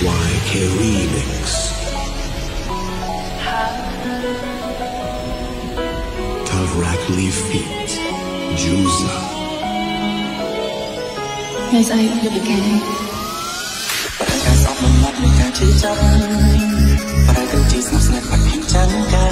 YK Remix. Thavrak Ly feat. Juzaa. Guys, I look again. But I guess I'm not looking at you, darling. But I do these things, not fucking done, guys.